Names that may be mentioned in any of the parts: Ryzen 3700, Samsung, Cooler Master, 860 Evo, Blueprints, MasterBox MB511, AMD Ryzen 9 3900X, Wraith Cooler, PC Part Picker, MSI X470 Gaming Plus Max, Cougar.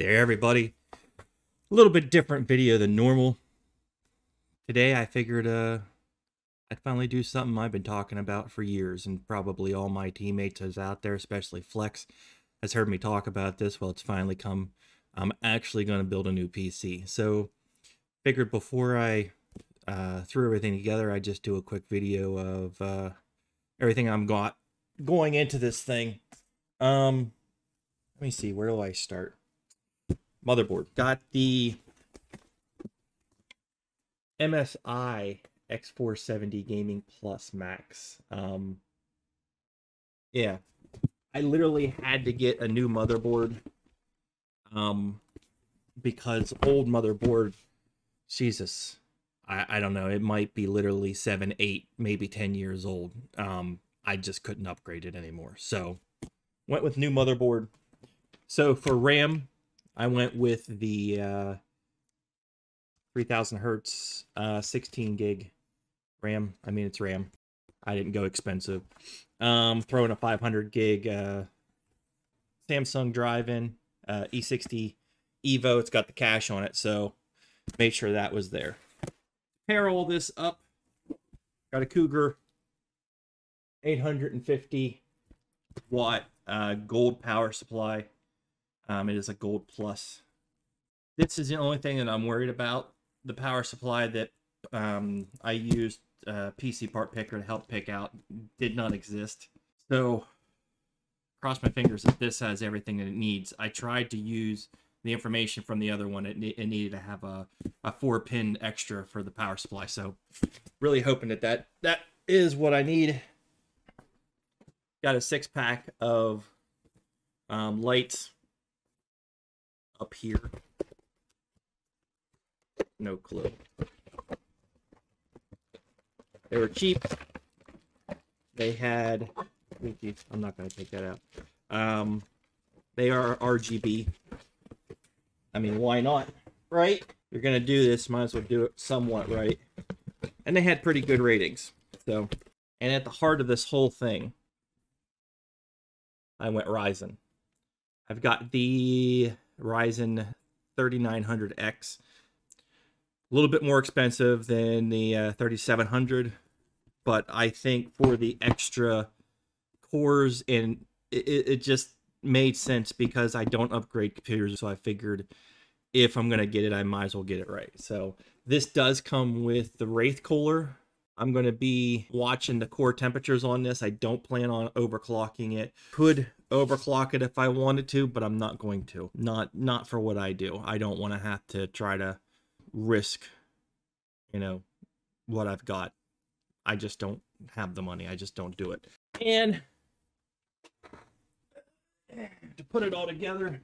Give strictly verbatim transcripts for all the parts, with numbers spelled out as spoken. there, everybody. A little bit different video than normal. Today I figured uh, I'd finally do something I've been talking about for years, and probably all my teammates is out there, especially Flex, has heard me talk about this. Well, it's finally come. I'm actually going to build a new P C. So figured before I uh, threw everything together, I'd just do a quick video of uh, everything I'm got going into this thing. Um, let me see, where do I start? Motherboard. Got the M S I X four seventy Gaming Plus Max. Um, yeah, I literally had to get a new motherboard um, because old motherboard, Jesus, I, I don't know. It might be literally seven, eight, maybe ten years old. Um, I just couldn't upgrade it anymore. So went with new motherboard. So for RAM, I went with the uh, three thousand hertz, uh, sixteen gig RAM. I mean, it's RAM. I didn't go expensive. Um, throwing a five hundred gig uh, Samsung drive in, uh, E sixty Evo. It's got the cache on it, so made sure that was there. Pair all this up. Got a Cougar eight hundred fifty watt uh, gold power supply. Um, it is a gold plus. This is the only thing that I'm worried about. The power supply that um, I used uh, P C Part Picker to help pick out did not exist. So cross my fingers that this has everything that it needs. I tried to use the information from the other one. It, it needed to have a, a four pin extra for the power supply. So really hoping that that, that is what I need. Got a six pack of um, lights up here. No clue. They were cheap. They had, I'm not going to take that out. Um, they are R G B. I mean, why not, right? You're going to do this, might as well do it somewhat right. And they had pretty good ratings. So, and at the heart of this whole thing, I went Ryzen. I've got the Ryzen thirty-nine hundred X. A little bit more expensive than the uh, thirty-seven hundred, but I think for the extra cores, and it, it just made sense because I don't upgrade computers, so I figured if I'm going to get it, I might as well get it right. So this does come with the Wraith Cooler. I'm going to be watching the core temperatures on this. I don't plan on overclocking it. Could overclock it if I wanted to, but I'm not going to. Not not for what I do. I don't want to have to try to risk, you know, what I've got. I just don't have the money. I just don't do it. And to put it all together,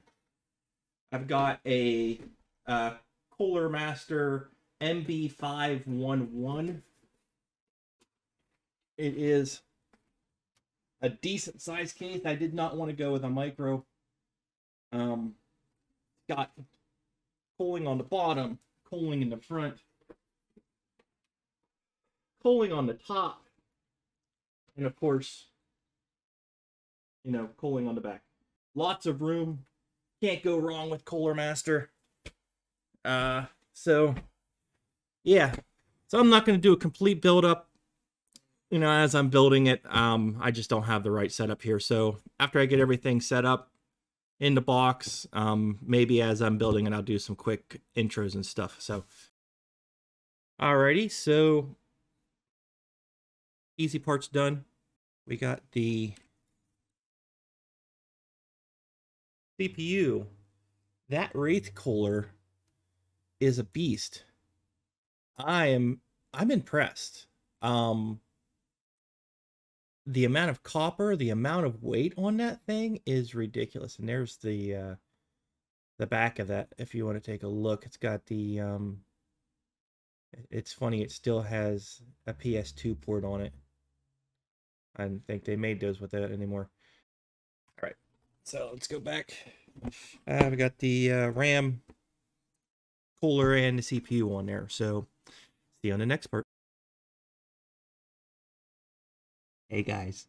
I've got a uh, Cooler Master M B five eleven. It is a decent size case. I did not want to go with a micro. Um, got cooling on the bottom, cooling in the front, cooling on the top, and of course, you know, cooling on the back. Lots of room. Can't go wrong with Cooler Master. Uh, so, yeah. So I'm not going to do a complete build-up. You know, as I'm building it, um, I just don't have the right setup here. So after I get everything set up in the box, um, maybe as I'm building it, I'll do some quick intros and stuff. So, alrighty, so easy parts done. We got the C P U. That Wraith Cooler is a beast. I am, I'm impressed. Um... The amount of copper, the amount of weight on that thing is ridiculous. And there's the uh, the back of that. If you want to take a look, it's got the. Um, it's funny, it still has a P S two port on it. I don't think they made those with that anymore. All right, so let's go back. Uh, we got the uh, RAM, cooler, and the C P U on there. So see you on the next part. Hey guys,